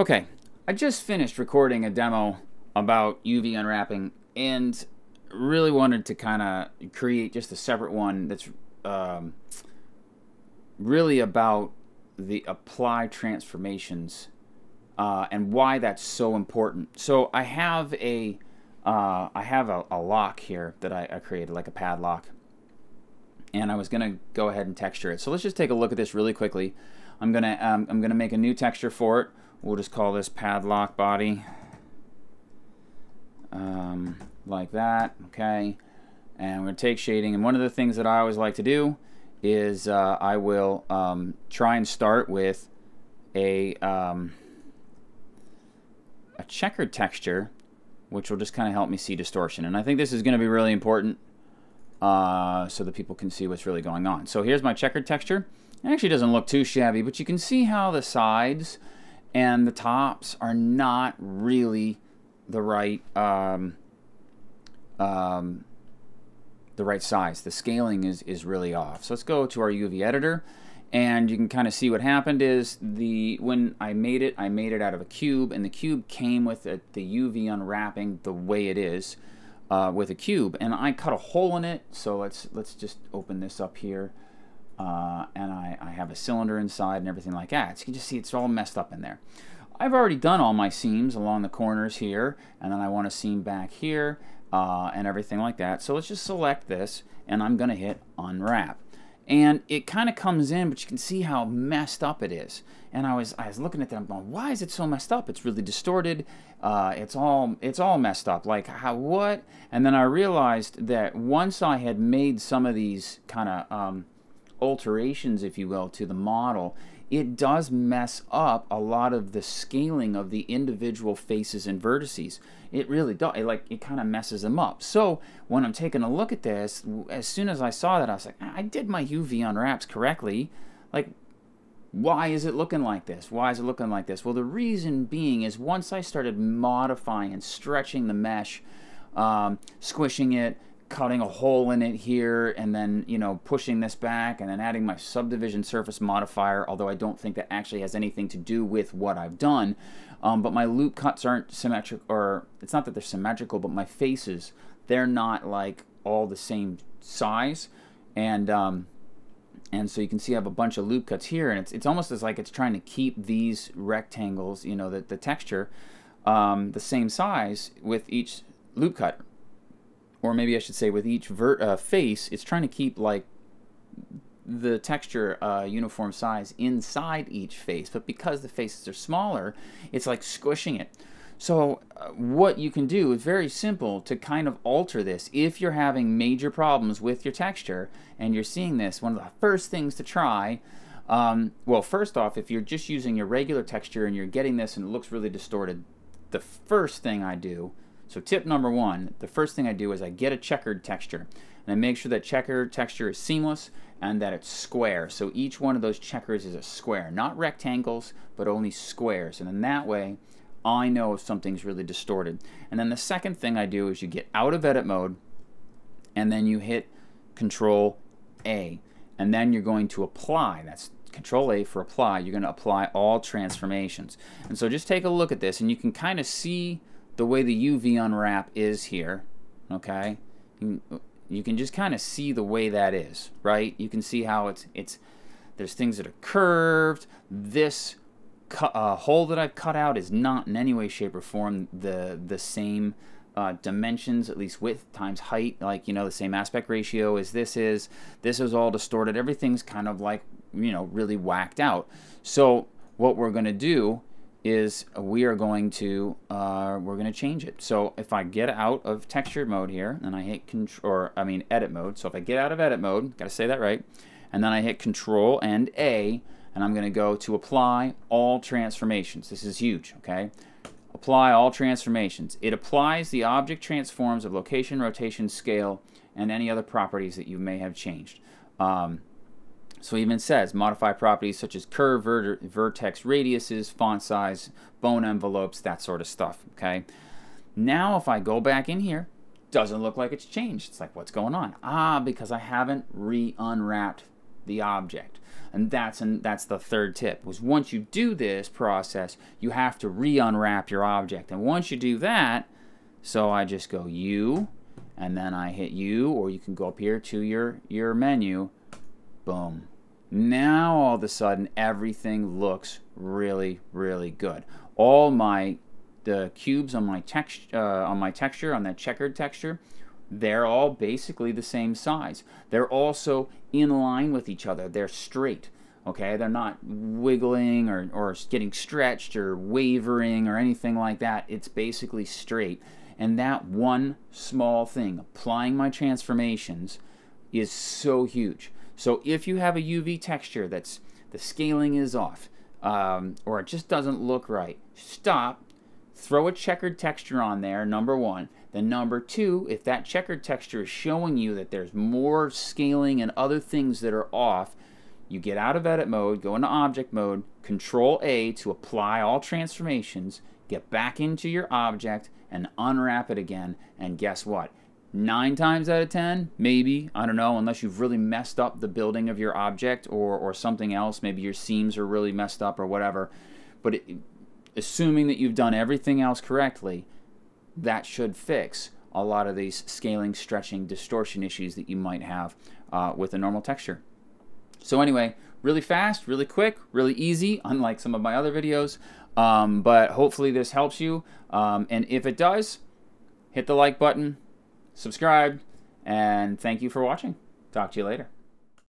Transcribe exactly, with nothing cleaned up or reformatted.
Okay, I just finished recording a demo about U V unwrapping and really wanted to kind of create just a separate one that's um, really about the apply transformations uh, and why that's so important. So I have a uh, I have a, a lock here that I, I created, like a padlock, and I was going to go ahead and texture it. So let's just take a look at this really quickly. I'm gonna um, I'm gonna make a new texture for it. We'll just call this padlock body, um, like that, okay? And we're gonna take shading, and one of the things that I always like to do is uh, I will um, try and start with a, um, a checkered texture, which will just kind of help me see distortion. And I think this is gonna be really important uh, so that people can see what's really going on. So here's my checkered texture. It actually doesn't look too shabby, but you can see how the sides and the tops are not really the right um, um, the right size. The scaling is, is really off. So let's go to our U V editor, and you can kind of see what happened is the when I made it, I made it out of a cube, and the cube came with a, the U V unwrapping the way it is uh, with a cube. And I cut a hole in it, so let's, let's just open this up here. Uh, and I, I have a cylinder inside and everything like that. So you can just see it's all messed up in there. I've already done all my seams along the corners here, and then I want a seam back here uh, and everything like that. So let's just select this, and I'm going to hit unwrap. And it kind of comes in, but you can see how messed up it is. And I was I was looking at that, I'm going, why is it so messed up? It's really distorted. Uh, it's all it's all messed up. Like how what? And then I realized that once I had made some of these kind of um, alterations, if you will, to the model, it does mess up a lot of the scaling of the individual faces and vertices. It really does. It, like, it kind of messes them up. So when I'm taking a look at this, as soon as I saw that, I was like, I did my U V unwraps correctly. Like, why is it looking like this? Why is it looking like this? Well, the reason being is once I started modifying and stretching the mesh, um, squishing it, cutting a hole in it here, and then, you know, pushing this back, and then adding my subdivision surface modifier, although I don't think that actually has anything to do with what I've done. Um, but my loop cuts aren't symmetric, or it's not that they're symmetrical, but my faces, they're not like all the same size. And um, and so you can see I have a bunch of loop cuts here, and it's, it's almost as like it's trying to keep these rectangles, you know, the, the texture, um, the same size with each loop cut. Or maybe I should say with each vert, uh, face, it's trying to keep like the texture uh, uniform size inside each face. But because the faces are smaller, it's like squishing it. So uh, what you can do is very simple to kind of alter this. If you're having major problems with your texture and you're seeing this, one of the first things to try, um, well, first off, if you're just using your regular texture and you're getting this and it looks really distorted, the first thing I do So tip number one, the first thing I do is I get a checkered texture, and I make sure that checkered texture is seamless and that it's square. So each one of those checkers is a square, not rectangles, but only squares. And in that way, I know if something's really distorted. And then the second thing I do is you get out of edit mode, and then you hit Control A, and then you're going to apply. That's Control A for apply. You're going to apply all transformations. And so just take a look at this, and you can kind of see the way the U V unwrap is here, okay? You can just kind of see the way that is, right? You can see how it's, it's there's things that are curved. This uh, hole that I've cut out is not in any way, shape, or form the, the same uh, dimensions, at least width times height, like, you know, the same aspect ratio as this is. This is all distorted. Everything's kind of like, you know, really whacked out. So what we're gonna do is we are going to uh, we're going to change it. So if I get out of texture mode here and I hit control, or I mean edit mode. So if I get out of edit mode, got to say that right, and then I hit Control and A, and I'm going to go to apply all transformations. This is huge, okay? Apply all transformations. It applies the object transforms of location, rotation, scale, and any other properties that you may have changed. Um, So even says, modify properties such as curve, ver vertex radiuses, font size, bone envelopes, that sort of stuff, okay? Now if I go back in here, doesn't look like it's changed. It's like, what's going on? Ah, because I haven't re-unwrapped the object. And that's, and that's the third tip, was once you do this process, you have to re-unwrap your object. And once you do that, so I just go U, and then I hit U, or you can go up here to your, your menu, boom. Now all of a sudden everything looks really, really good. All my the cubes on my text uh, on my texture, on that checkered texture, they're all basically the same size. They're also in line with each other. They're straight. Okay, they're not wiggling or, or getting stretched or wavering or anything like that. It's basically straight. And that one small thing, applying my transformations, is so huge. So if you have a U V texture that's the scaling is off, um, or it just doesn't look right, stop, throw a checkered texture on there, number one. Then number two, if that checkered texture is showing you that there's more scaling and other things that are off, you get out of edit mode, go into object mode, control A to apply all transformations, get back into your object and unwrap it again, and guess what? Nine times out of ten, maybe, I don't know, unless you've really messed up the building of your object or, or something else, maybe your seams are really messed up or whatever, but it, assuming that you've done everything else correctly, that should fix a lot of these scaling, stretching, distortion issues that you might have uh, with a normal texture. So anyway, really fast, really quick, really easy, unlike some of my other videos, um, but hopefully this helps you, um, and if it does, hit the like button, subscribe, and thank you for watching. Talk to you later.